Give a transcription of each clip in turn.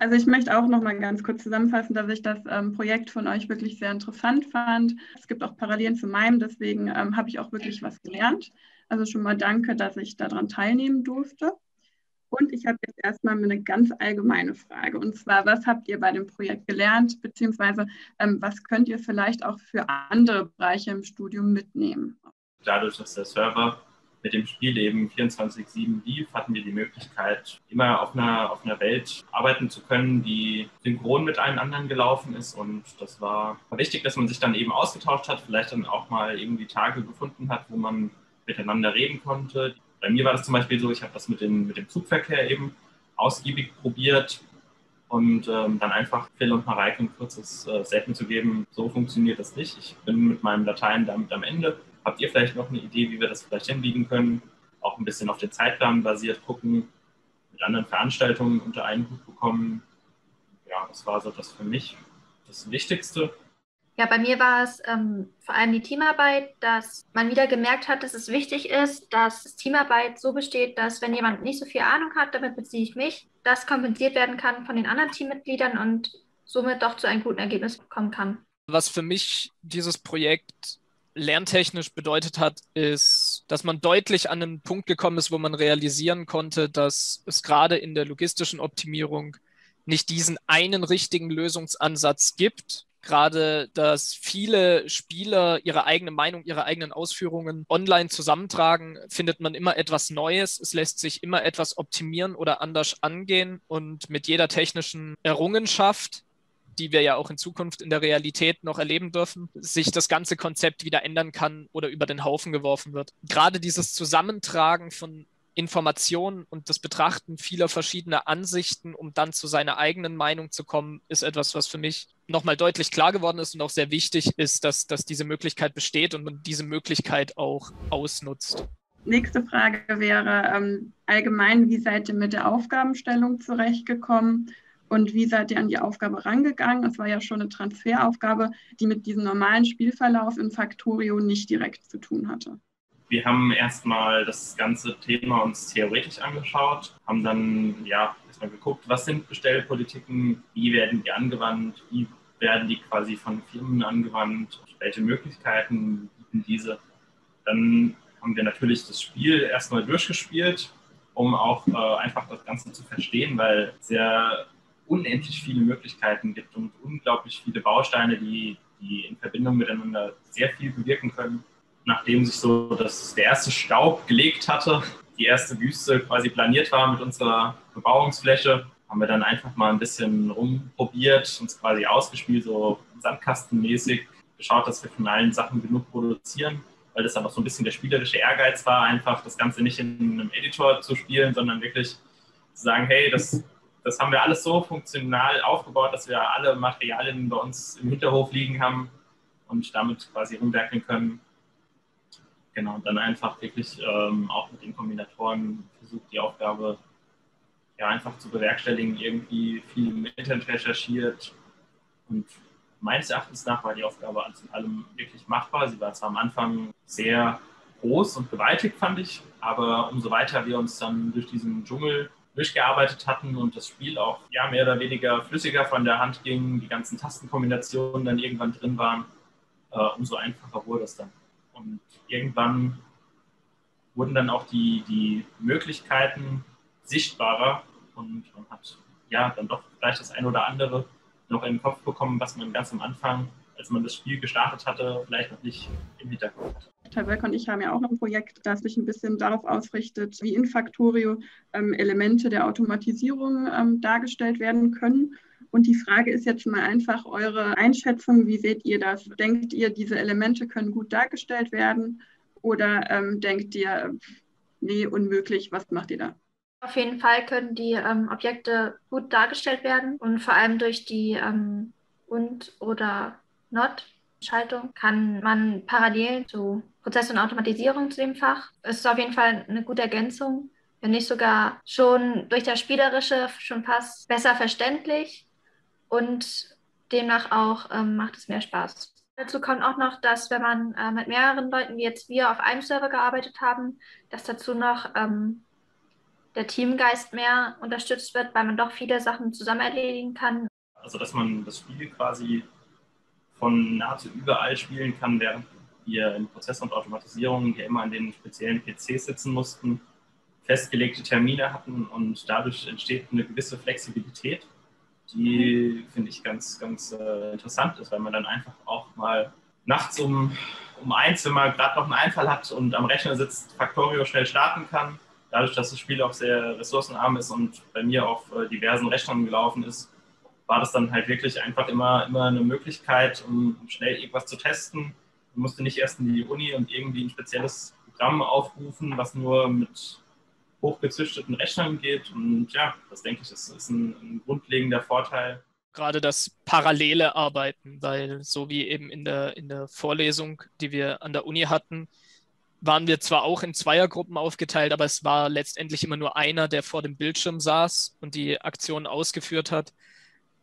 Also ich möchte auch noch mal ganz kurz zusammenfassen, dass ich das Projekt von euch wirklich sehr interessant fand. Es gibt auch Parallelen zu meinem, deswegen habe ich auch wirklich was gelernt. Also schon mal danke, dass ich daran teilnehmen durfte. Und ich habe jetzt erstmal eine ganz allgemeine Frage. Und zwar, was habt ihr bei dem Projekt gelernt, beziehungsweise was könnt ihr vielleicht auch für andere Bereiche im Studium mitnehmen? Dadurch, dass der Server mit dem Spiel eben 24/7 lief, hatten wir die Möglichkeit, immer auf einer Welt arbeiten zu können, die synchron mit allen anderen gelaufen ist. Und das war wichtig, dass man sich dann eben ausgetauscht hat, vielleicht dann auch mal irgendwie Tage gefunden hat, wo man miteinander reden konnte. Bei mir war das zum Beispiel so, ich habe das mit dem Zugverkehr eben ausgiebig probiert und dann einfach Phil und Mareike ein kurzes Statement zu geben, so funktioniert das nicht. Ich bin mit meinen Dateien damit am Ende. Habt ihr vielleicht noch eine Idee, wie wir das vielleicht hinbiegen können? Auch ein bisschen auf den Zeitplan basiert gucken, mit anderen Veranstaltungen unter einen Hut bekommen. Ja, das war so das für mich das Wichtigste. Ja, bei mir war es vor allem die Teamarbeit, dass man wieder gemerkt hat, dass es wichtig ist, dass Teamarbeit so besteht, dass wenn jemand nicht so viel Ahnung hat, damit beziehe ich mich, das kompensiert werden kann von den anderen Teammitgliedern und somit doch zu einem guten Ergebnis kommen kann. Was für mich dieses Projekt lerntechnisch bedeutet hat, ist, dass man deutlich an einen Punkt gekommen ist, wo man realisieren konnte, dass es gerade in der logistischen Optimierung nicht diesen einen richtigen Lösungsansatz gibt. Gerade, dass viele Spieler ihre eigene Meinung, ihre eigenen Ausführungen online zusammentragen, findet man immer etwas Neues. Es lässt sich immer etwas optimieren oder anders angehen. Und mit jeder technischen Errungenschaft, die wir ja auch in Zukunft in der Realität noch erleben dürfen, sich das ganze Konzept wieder ändern kann oder über den Haufen geworfen wird. Gerade dieses Zusammentragen von Informationen und das Betrachten vieler verschiedener Ansichten, um dann zu seiner eigenen Meinung zu kommen, ist etwas, was für mich nochmal deutlich klar geworden ist und auch sehr wichtig ist, dass diese Möglichkeit besteht und man diese Möglichkeit auch ausnutzt. Nächste Frage wäre allgemein, wie seid ihr mit der Aufgabenstellung zurechtgekommen und wie seid ihr an die Aufgabe rangegangen? Es war ja schon eine Transferaufgabe, die mit diesem normalen Spielverlauf im Factorio nicht direkt zu tun hatte. Wir haben erstmal das ganze Thema uns theoretisch angeschaut, haben dann ja erstmal geguckt, was sind Bestellpolitiken, wie werden die angewandt, wie werden die quasi von Firmen angewandt, welche Möglichkeiten bieten diese. Dann haben wir natürlich das Spiel erstmal durchgespielt, um auch einfach das Ganze zu verstehen, weil es ja unendlich viele Möglichkeiten gibt und unglaublich viele Bausteine, die in Verbindung miteinander sehr viel bewirken können. Nachdem sich so der erste Staub gelegt hatte, die erste Wüste quasi planiert war mit unserer Bebauungsfläche, haben wir dann einfach mal ein bisschen rumprobiert, uns quasi ausgespielt, so sandkastenmäßig, geschaut, dass wir von allen Sachen genug produzieren, weil das dann auch so ein bisschen der spielerische Ehrgeiz war, einfach das Ganze nicht in einem Editor zu spielen, sondern wirklich zu sagen, hey, das haben wir alles so funktional aufgebaut, dass wir alle Materialien bei uns im Hinterhof liegen haben und damit quasi rumwerkeln können. Genau, und dann einfach wirklich auch mit den Kombinatoren versucht, die Aufgabe ja einfach zu bewerkstelligen, irgendwie viel im Internet recherchiert. Und meines Erachtens nach war die Aufgabe alles in allem wirklich machbar. Sie war zwar am Anfang sehr groß und gewaltig, fand ich, aber umso weiter wir uns dann durch diesen Dschungel durchgearbeitet hatten und das Spiel auch ja, mehr oder weniger flüssiger von der Hand ging, die ganzen Tastenkombinationen dann irgendwann drin waren, umso einfacher wurde es dann. Und irgendwann wurden dann auch die Möglichkeiten sichtbarer und man hat ja dann doch vielleicht das ein oder andere noch in den Kopf bekommen, was man ganz am Anfang, als man das Spiel gestartet hatte, vielleicht noch nicht im Hintergrund hatte. Herr Wölker und ich haben ja auch noch ein Projekt, das sich ein bisschen darauf ausrichtet, wie in Factorio Elemente der Automatisierung dargestellt werden können. Und die Frage ist jetzt mal einfach eure Einschätzung, wie seht ihr das? Denkt ihr, diese Elemente können gut dargestellt werden oder denkt ihr, nee, unmöglich, was macht ihr da? Auf jeden Fall können die Objekte gut dargestellt werden und vor allem durch die und oder not-Schaltung kann man parallel zu Prozess und Automatisierung zu dem Fach. Es ist auf jeden Fall eine gute Ergänzung, wenn nicht sogar schon durch das Spielerische schon fast besser verständlich. Und demnach auch macht es mehr Spaß. Dazu kommt auch noch, dass wenn man mit mehreren Leuten, wie jetzt wir, auf einem Server gearbeitet haben, dass dazu noch der Teamgeist mehr unterstützt wird, weil man doch viele Sachen zusammen erledigen kann. Also dass man das Spiel quasi von nahezu überall spielen kann, während wir in Prozessen und Automatisierungen ja immer an den speziellen PCs sitzen mussten, festgelegte Termine hatten und dadurch entsteht eine gewisse Flexibilität, die, finde ich, ganz interessant ist, weil man dann einfach auch mal nachts um 1, wenn man gerade noch einen Einfall hat und am Rechner sitzt, Factorio schnell starten kann. Dadurch, dass das Spiel auch sehr ressourcenarm ist und bei mir auf diversen Rechnern gelaufen ist, war das dann halt wirklich einfach immer eine Möglichkeit, um schnell irgendwas zu testen. Man musste nicht erst in die Uni und irgendwie ein spezielles Programm aufrufen, was nur mit hochgezüchteten Rechnern geht. Und ja, das denke ich, ist ein grundlegender Vorteil. Gerade das parallele Arbeiten, weil so wie eben in der Vorlesung, die wir an der Uni hatten, waren wir zwar auch in Zweiergruppen aufgeteilt, aber es war letztendlich immer nur einer, der vor dem Bildschirm saß und die Aktion ausgeführt hat.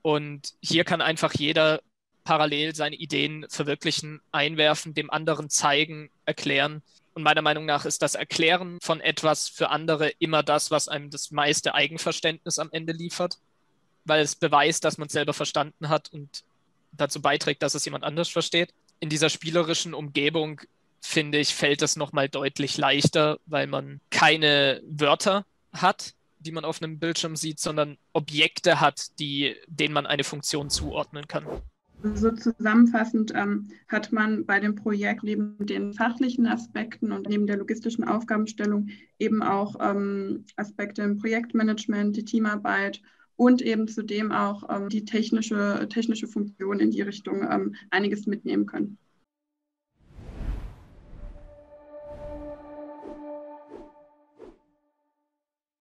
Und hier kann einfach jeder parallel seine Ideen verwirklichen, einwerfen, dem anderen zeigen, erklären. Und meiner Meinung nach ist das Erklären von etwas für andere immer das, was einem das meiste Eigenverständnis am Ende liefert, weil es beweist, dass man es selber verstanden hat und dazu beiträgt, dass es jemand anders versteht. In dieser spielerischen Umgebung, finde ich, fällt es nochmal deutlich leichter, weil man keine Wörter hat, die man auf einem Bildschirm sieht, sondern Objekte hat, denen man eine Funktion zuordnen kann. So zusammenfassend hat man bei dem Projekt neben den fachlichen Aspekten und neben der logistischen Aufgabenstellung eben auch Aspekte im Projektmanagement, die Teamarbeit und eben zudem auch die technische Funktion in die Richtung einiges mitnehmen können.